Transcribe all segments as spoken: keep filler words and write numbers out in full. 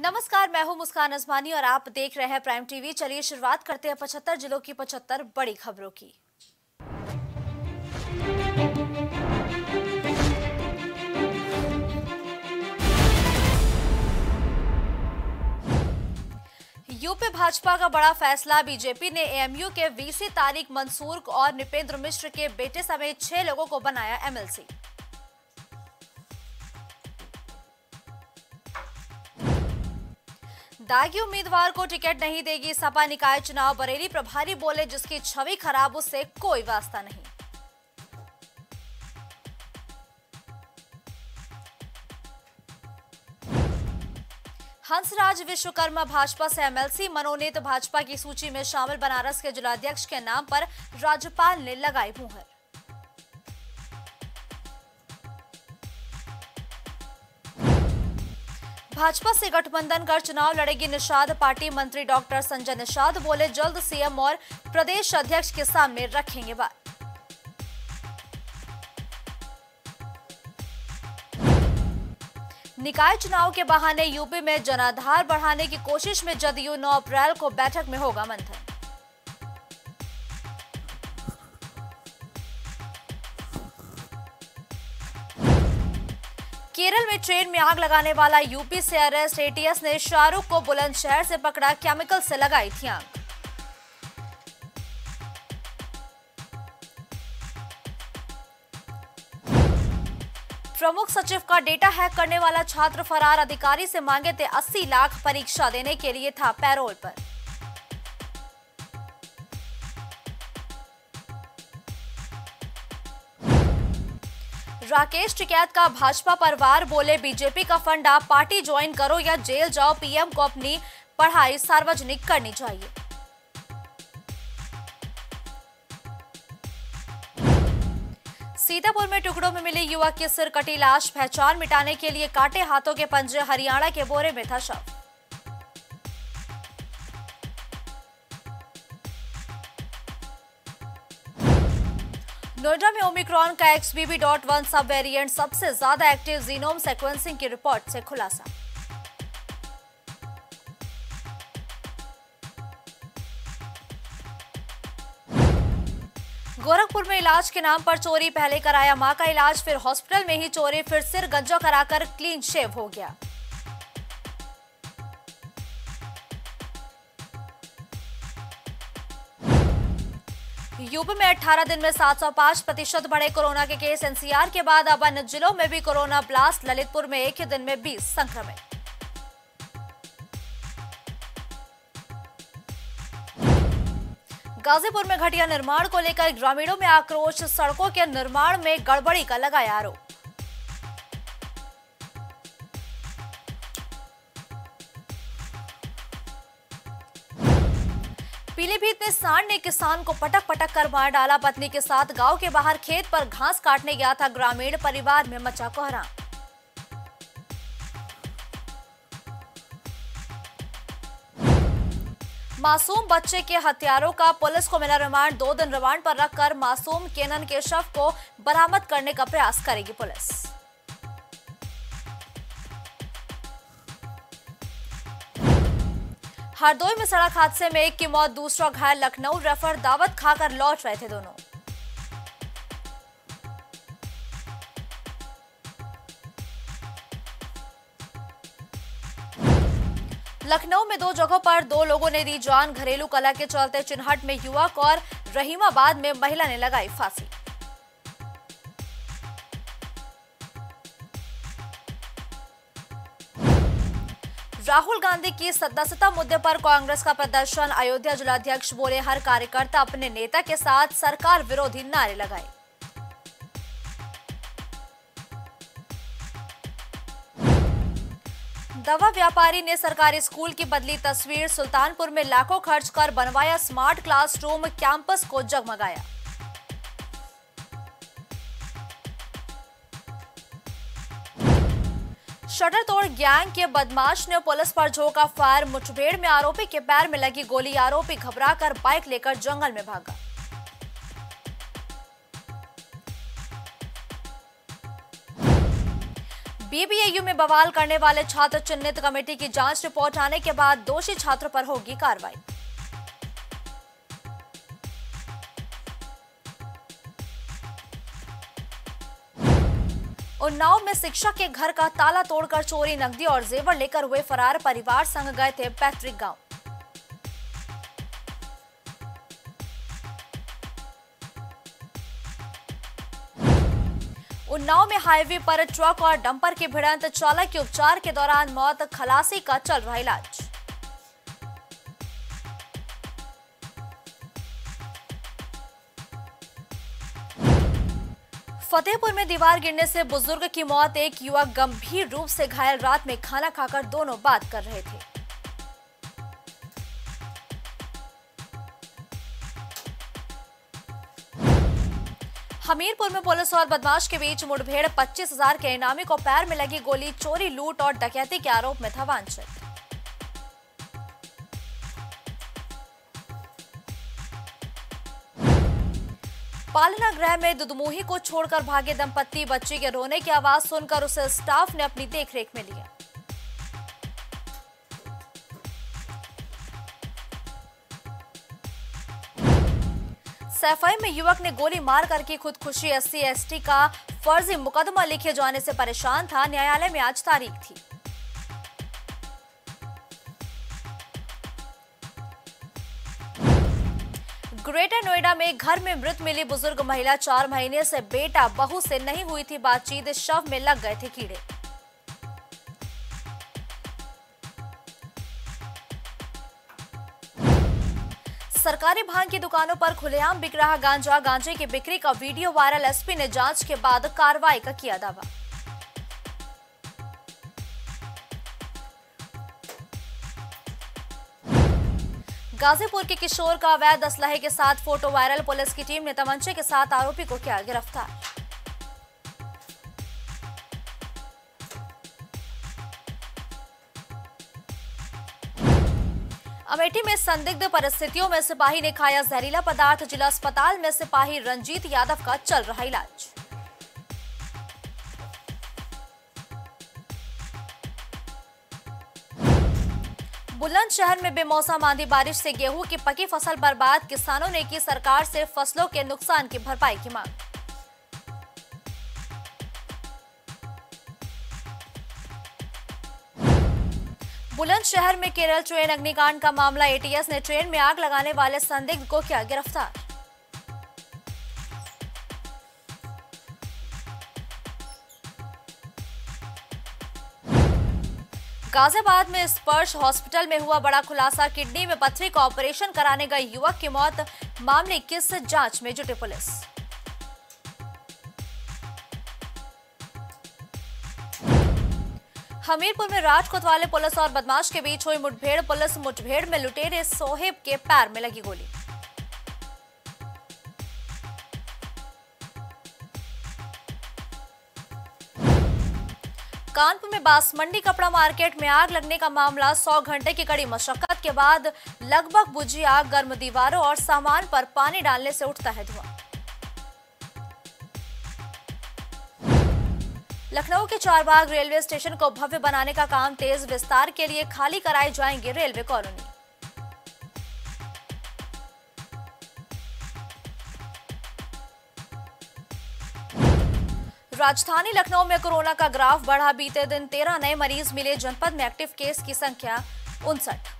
नमस्कार, मैं हूं मुस्कान अजमानी और आप देख रहे हैं प्राइम टीवी। चलिए शुरुआत करते हैं पचहत्तर जिलों की पचहत्तर बड़ी खबरों की। यूपी भाजपा का बड़ा फैसला, बीजेपी ने एएमयू के वीसी तारिक मंसूर और निपेंद्र मिश्र के बेटे समेत छह लोगों को बनाया एमएलसी। दागी उम्मीदवार को टिकट नहीं देगी सपा, निकाय चुनाव बरेली प्रभारी बोले जिसकी छवि खराब उससे कोई वास्ता नहीं। हंसराज विश्वकर्मा भाजपा से एमएलसी मनोनीत, भाजपा की सूची में शामिल बनारस के जिलाध्यक्ष के नाम पर राज्यपाल ने लगाई मुहर। भाजपा से गठबंधन कर चुनाव लड़ेगी निषाद पार्टी, मंत्री डॉक्टर संजय निषाद बोले जल्द सीएम और प्रदेश अध्यक्ष के सामने रखेंगे बात। निकाय चुनाव के बहाने यूपी में जनाधार बढ़ाने की कोशिश में जदयू, नौ अप्रैल को बैठक में होगा मंथन। केरल में ट्रेन में आग लगाने वाला यूपी से अरेस्ट, एटीएस ने शाहरुख को बुलंदशहर से पकड़ा, केमिकल से लगाई थी आग। प्रमुख सचिव का डेटा हैक करने वाला छात्र फरार, अधिकारी से मांगे थे अस्सी लाख, परीक्षा देने के लिए था पैरोल पर। राकेश टिकैत का भाजपा परिवार बोले बीजेपी का फंडा, पार्टी ज्वाइन करो या जेल जाओ, पीएम को अपनी पढ़ाई सार्वजनिक करनी चाहिए। सीतापुर में टुकड़ों में मिले युवक की सिर कटी लाश, पहचान मिटाने के लिए काटे हाथों के पंजे, हरियाणा के बोरे में था शव। नोएडा में ओमिक्रॉन का X BB dot one sub variant सबसे ज्यादा एक्टिव, जीनोम सेक्वेंसिंग की रिपोर्ट से खुलासा। गोरखपुर में इलाज के नाम पर चोरी, पहले कराया मां का इलाज फिर हॉस्पिटल में ही चोरी, फिर सिर गंजा कराकर क्लीन शेव हो गया। यूपी में अठारह दिन में सात सौ पाँच प्रतिशत बढ़े कोरोना के केस, एनसीआर के बाद अब अन्य जिलों में भी कोरोना ब्लास्ट, ललितपुर में एक ही दिन में बीस संक्रमित। गाजीपुर में घटिया निर्माण को लेकर ग्रामीणों में आक्रोश, सड़कों के निर्माण में गड़बड़ी का लगाया आरोप। पीलीभीत में सांड ने किसान को पटक पटक कर मार डाला, पत्नी के साथ गांव के बाहर खेत पर घास काटने गया था, ग्रामीण परिवार में मचा कोहराम। मासूम बच्चे के हत्यारों का पुलिस को मिला रिमांड, दो दिन रिमांड पर रखकर मासूम केनन के शव को बरामद करने का प्रयास करेगी पुलिस। हरदोई में सड़क हादसे में एक की मौत, दूसरा घायल, लखनऊ रेफर, दावत खाकर लौट रहे थे दोनों। लखनऊ में दो जगहों पर दो लोगों ने दी जान, घरेलू कलह के चलते चिन्हहट में युवक और रहीमाबाद में महिला ने लगाई फांसी। राहुल गांधी की सदस्यता मुद्दे पर कांग्रेस का प्रदर्शन, अयोध्या जिलाध्यक्ष बोले हर कार्यकर्ता अपने नेता के साथ, सरकार विरोधी नारे लगाए। दवा व्यापारी ने सरकारी स्कूल की बदली तस्वीर, सुल्तानपुर में लाखों खर्च कर बनवाया स्मार्ट क्लासरूम, कैंपस को जगमगाया। शटर तोड़ गैंग के बदमाश ने पुलिस पर झोंका फायर, मुठभेड़ में आरोपी के पैर में लगी गोली, आरोपी घबराकर बाइक लेकर जंगल में भागा। बीबीएयू में बवाल करने वाले छात्र चिन्हित कमेटी की जांच रिपोर्ट आने के बाद दोषी छात्रों पर होगी कार्रवाई। उन्नाव में शिक्षक के घर का ताला तोड़कर चोरी, नकदी और जेवर लेकर हुए फरार, परिवार संग गए थे पैतृक गांव। उन्नाव में हाईवे पर ट्रक और डंपर की भिड़ंत, चालक की उपचार के दौरान मौत, खलासी का चल रहा इलाज। फतेहपुर में दीवार गिरने से बुजुर्ग की मौत, एक युवक गंभीर रूप से घायल, रात में खाना खाकर दोनों बात कर रहे थे। हमीरपुर में पुलिस और बदमाश के बीच मुठभेड़, पच्चीस हजार के इनामी को पैर में लगी गोली, चोरी, लूट और डकैती के आरोप में था वांछित। पालना गृह में दुधमुही को छोड़कर भागे दंपत्ति, बच्ची के रोने की आवाज सुनकर उसे स्टाफ ने अपनी देखरेख में लिया। सैफई में युवक ने गोली मार करके खुदकुशी, एससी एसटी का फर्जी मुकदमा लिखे जाने से परेशान था, न्यायालय में आज तारीख थी। ग्रेटर नोएडा में घर में मृत मिली बुजुर्ग महिला, चार महीने से बेटा बहू से नहीं हुई थी बातचीत, शव में लग गए थे कीड़े। सरकारी भांग की दुकानों पर खुलेआम बिक रहा गांजा, गांजे की बिक्री का वीडियो वायरल, एसपी ने जांच के बाद कार्रवाई का किया दावा। गाजीपुर के किशोर का अवैध असलहे के साथ फोटो वायरल, पुलिस की टीम ने तमंचे के साथ आरोपी को किया गिरफ्तार। अमेठी में संदिग्ध परिस्थितियों में सिपाही ने खाया जहरीला पदार्थ, जिला अस्पताल में सिपाही रंजीत यादव का चल रहा इलाज। बुलंदशहर में बेमौसम आंधी बारिश से गेहूं की पकी फसल बर्बाद, किसानों ने की सरकार से फसलों के नुकसान की भरपाई की मांग। बुलंदशहर में केरल ट्रेन अग्निकांड का मामला, एटीएस ने ट्रेन में आग लगाने वाले संदिग्ध को किया गिरफ्तार। गाजियाबाद में स्पर्श हॉस्पिटल में हुआ बड़ा खुलासा, किडनी में पथरी का ऑपरेशन कराने गए युवक की मौत, मामले की जांच में जुटी पुलिस। हमीरपुर में राज कोतवाले पुलिस और बदमाश के बीच हुई मुठभेड़, पुलिस मुठभेड़ में लुटेरे सोहेब के पैर में लगी गोली। कानपुर में बासमंडी कपड़ा मार्केट में आग लगने का मामला, सौ घंटे की कड़ी मशक्कत के बाद लगभग बुझी आग, गर्म दीवारों और सामान पर पानी डालने से उठता है धुआं। लखनऊ के चारबाग रेलवे स्टेशन को भव्य बनाने का काम तेज, विस्तार के लिए खाली कराई जाएंगी रेलवे कॉलोनी। राजधानी लखनऊ में कोरोना का ग्राफ बढ़ा, बीते दिन तेरह नए मरीज मिले, जनपद में एक्टिव केस की संख्या उनसठ।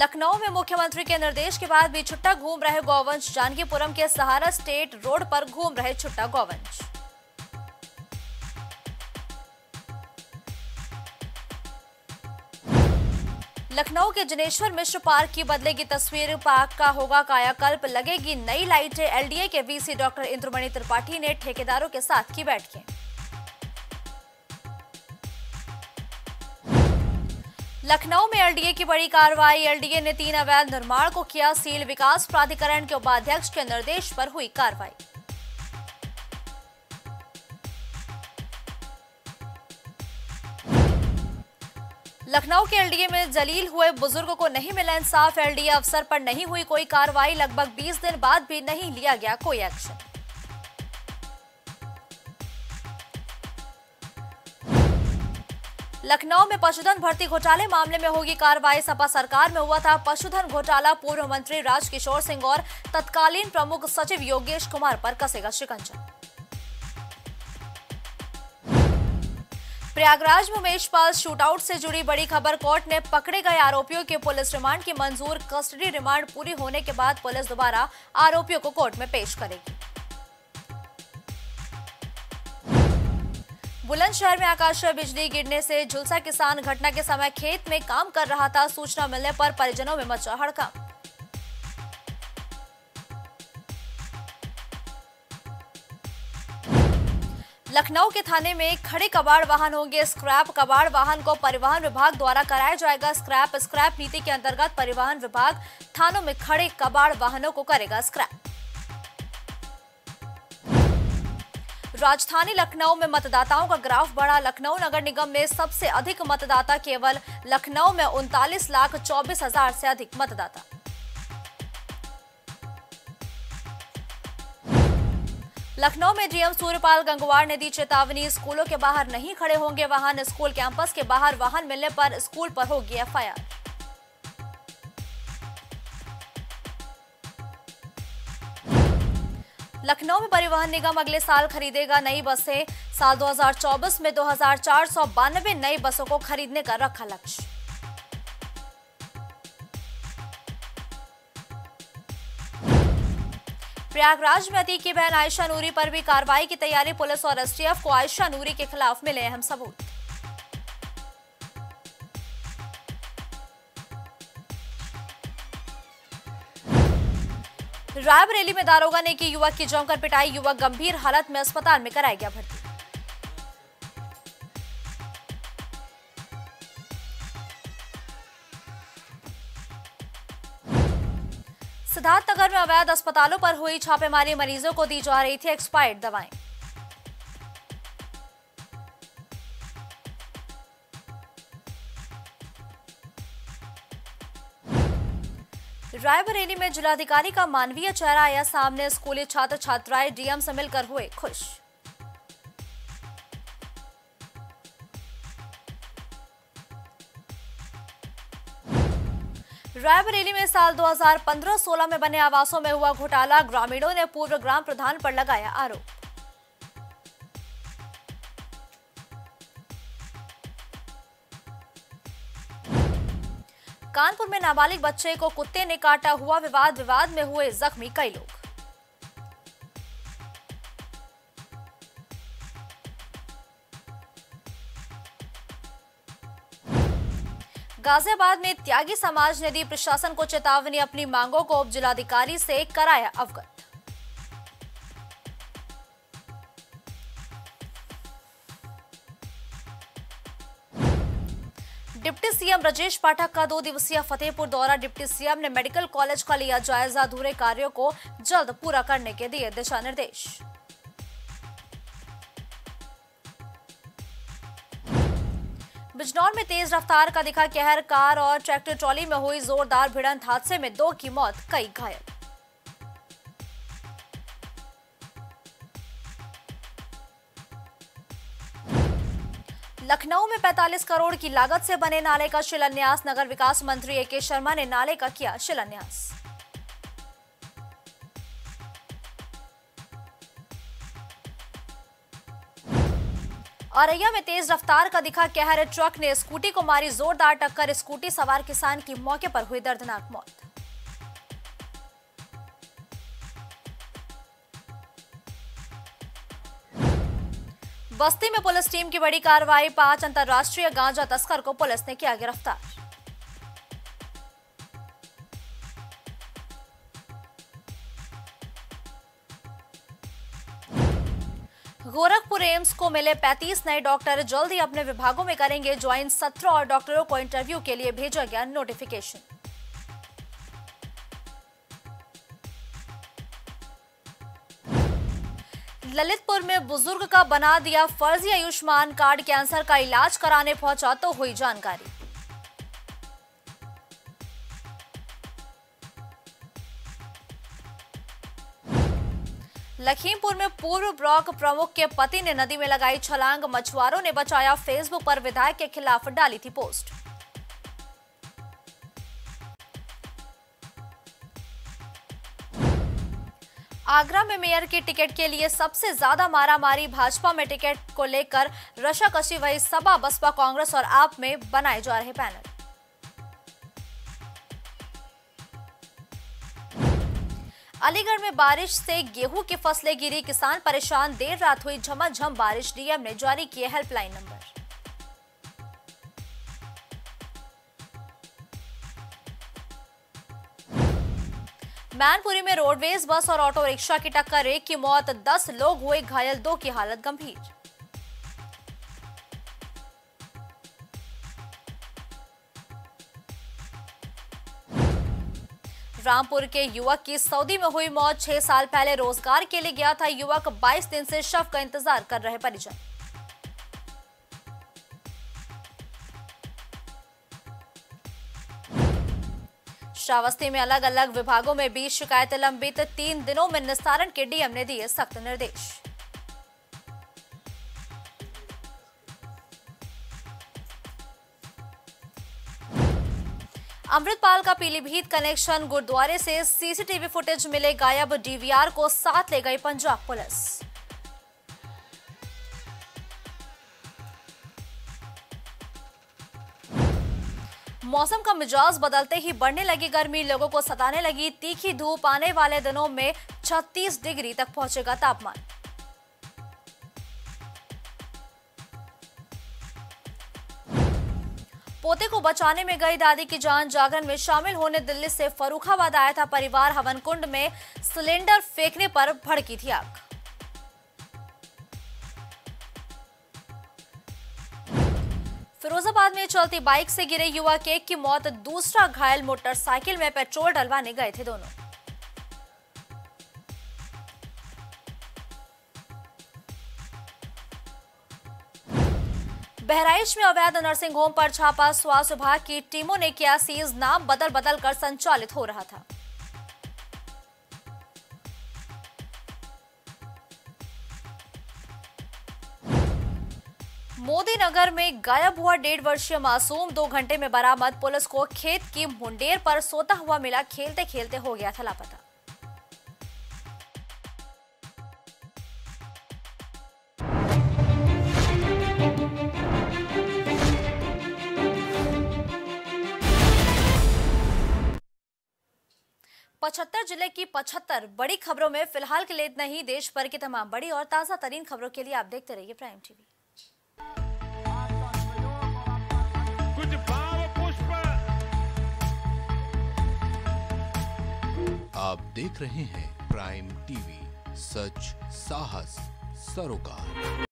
लखनऊ में मुख्यमंत्री के निर्देश के बाद भी छुट्टा घूम रहे गौवंश, जानकीपुरम के सहारा स्टेट रोड पर घूम रहे छुट्टा गौवंश। लखनऊ के जनेश्वर मिश्र पार्क की बदलेगी तस्वीर, पार्क का होगा कायाकल्प, लगेगी नई लाइटें, एलडीए के वीसी डॉक्टर इंद्रमणि त्रिपाठी ने ठेकेदारों के साथ की बैठकें। लखनऊ में एलडीए की बड़ी कार्रवाई, एलडीए ने तीन अवैध निर्माण को किया सील, विकास प्राधिकरण के उपाध्यक्ष के निर्देश पर हुई कार्रवाई। लखनऊ के एलडीए में जलील हुए बुजुर्ग को नहीं मिला इंसाफ, एलडीए अफसर पर नहीं हुई कोई कार्रवाई, लगभग बीस दिन बाद भी नहीं लिया गया कोई एक्शन। लखनऊ में पशुधन भर्ती घोटाले मामले में होगी कार्रवाई, सपा सरकार में हुआ था पशुधन घोटाला, पूर्व मंत्री राजकिशोर सिंह और तत्कालीन प्रमुख सचिव योगेश कुमार पर कसेगा शिकंजा। प्रयागराज में उमेश पाल शूटआउट से जुड़ी बड़ी खबर, कोर्ट ने पकड़े गए आरोपियों के पुलिस रिमांड की मंजूर, कस्टडी रिमांड पूरी होने के बाद पुलिस दोबारा आरोपियों को कोर्ट में पेश करेगी। बुलंदशहर में आकाशीय बिजली गिरने से झुलसा किसान, घटना के समय खेत में काम कर रहा था, सूचना मिलने पर परिजनों में मचा हड़कंप। लखनऊ के थाने में खड़े कबाड़ वाहन होंगे स्क्रैप, कबाड़ वाहन को परिवहन विभाग द्वारा कराया जाएगा स्क्रैप, स्क्रैप नीति के अंतर्गत परिवहन विभाग थानों में खड़े कबाड़ वाहनों को करेगा स्क्रैप। राजधानी लखनऊ में मतदाताओं का ग्राफ बढ़ा, लखनऊ नगर निगम में सबसे अधिक मतदाता, केवल लखनऊ में उनतालीस लाख चौबीस हजार से अधिक मतदाता। लखनऊ में डीएम सूर्यपाल गंगवार ने दी चेतावनी, स्कूलों के बाहर नहीं खड़े होंगे वाहन, स्कूल कैंपस के बाहर वाहन मिलने पर स्कूल पर होगी एफआईआर। लखनऊ में परिवहन निगम अगले साल खरीदेगा नई बसें, साल दो हजार चौबीस में दो हजार चार सौ बानवे नई बसों को खरीदने का रखा लक्ष्य। प्रयागराज में अति की बहन आयशा नूरी पर भी कार्रवाई की तैयारी, पुलिस और एसटीएफ को आयशा नूरी के खिलाफ मिले अहम सबूत। रायबरेली में दारोगा ने की युवक की जमकर पिटाई, युवक गंभीर हालत में अस्पताल में कराया गया भर्ती। सिद्धार्थनगर में अवैध अस्पतालों पर हुई छापेमारी, मरीजों को दी जा रही थी एक्सपायर्ड दवाएं। रायबरेली में जिलाधिकारी का मानवीय चेहरा आया सामने, स्कूली छात्र छात्राएं डीएम से मिलकर हुए खुश। रायबरेली में साल दो हजार पंद्रह सोलह में बने आवासों में हुआ घोटाला, ग्रामीणों ने पूर्व ग्राम प्रधान पर लगाया आरोप। कानपुर में नाबालिग बच्चे को कुत्ते ने काटा, हुआ विवाद, विवाद में हुए जख्मी कई लोग। गाजियाबाद में त्यागी समाज ने दी प्रशासन को चेतावनी, अपनी मांगों को उप जिलाधिकारी से कराया अवगत। डिप्टी सीएम ब्रजेश पाठक का दो दिवसीय फतेहपुर दौरा, डिप्टी सीएम ने मेडिकल कॉलेज का लिया जायजा, अधूरे कार्यों को जल्द पूरा करने के दिए दिशा निर्देश। बिजनौर में तेज रफ्तार का दिखा कहर, कार और ट्रैक्टर ट्रॉली में हुई जोरदार भिड़ंत, हादसे में दो की मौत, कई घायल। लखनऊ में पैंतालीस करोड़ की लागत से बने नाले का शिलान्यास, नगर विकास मंत्री ए के शर्मा ने नाले का किया शिलान्यास। औरैया में तेज रफ्तार का दिखा कहर, ट्रक ने स्कूटी को मारी जोरदार टक्कर, स्कूटी सवार किसान की मौके पर हुई दर्दनाक मौत। बस्ती में पुलिस टीम की बड़ी कार्रवाई, पांच अंतर्राष्ट्रीय गांजा तस्कर को पुलिस ने किया गिरफ्तार। गोरखपुर एम्स को मिले पैंतीस नए डॉक्टर, जल्द ही अपने विभागों में करेंगे ज्वाइन, सत्रह और डॉक्टरों को इंटरव्यू के लिए भेजा गया नोटिफिकेशन। ललितपुर में बुजुर्ग का बना दिया फर्जी आयुष्मान कार्ड, कैंसर का इलाज कराने पहुंचा तो हुई जानकारी। लखीमपुर में पूर्व ब्लॉक प्रमुख के पति ने नदी में लगाई छलांग, मछुआरों ने बचाया। फेसबुक पर विधायक के खिलाफ डाली थी पोस्ट। आगरा में मेयर की टिकट के लिए सबसे ज्यादा मारामारी, भाजपा में टिकट को लेकर रशाकशी, वही सपा बसपा कांग्रेस और आप में बनाए जा रहे पैनल। अलीगढ़ में बारिश से गेहूं की फसलें गिरी, किसान परेशान, देर रात हुई झमाझम बारिश, डीएम ने जारी किए हेल्पलाइन नंबर। मैनपुरी में रोडवेज बस और ऑटो रिक्शा की टक्कर, एक की मौत, दस लोग हुए घायल, दो की हालत गंभीर। रामपुर के युवक की सऊदी में हुई मौत, छह साल पहले रोजगार के लिए गया था युवक, बाईस दिन से शव का इंतजार कर रहे परिजन। श्रावस्ती में अलग अलग विभागों में बीस शिकायतें लंबित, तीन दिनों में निस्तारण के डीएम ने दिए सख्त निर्देश। अमृतपाल का पीलीभीत कनेक्शन, गुरुद्वारे से सीसीटीवी फुटेज मिले गायब, डीवीआर को साथ ले गई पंजाब पुलिस। मौसम का मिजाज बदलते ही बढ़ने लगी गर्मी, लोगों को सताने लगी तीखी धूप, आने वाले दिनों में छत्तीस डिग्री तक पहुंचेगा तापमान। पोते को बचाने में गई दादी की जान, जागरण में शामिल होने दिल्ली से फर्रुखाबाद आया था परिवार, हवन कुंड में सिलेंडर फेंकने पर भड़की थी आग। फिरोजाबाद में चलती बाइक से गिरे युवक, एक की मौत, दूसरा घायल, मोटरसाइकिल में पेट्रोल डलवाने गए थे दोनों। बहराइच में अवैध नर्सिंग होम पर छापा, स्वास्थ्य विभाग की टीमों ने किया सीज, नाम बदल बदल कर संचालित हो रहा था। मोदी नगर में गायब हुआ डेढ़ वर्षीय मासूम, दो घंटे में बरामद, पुलिस को खेत की मुंडेर पर सोता हुआ मिला, खेलते खेलते हो गया था लापता। पचहत्तर जिले की पचहत्तर बड़ी खबरों में फिलहाल के लिए इतना ही। देश भर की तमाम बड़ी और ताजा तरीन खबरों के लिए आप देखते रहिए प्राइम टीवी। कुछ भाव पुष्प आप देख रहे हैं प्राइम टीवी, सच साहस सरोकार।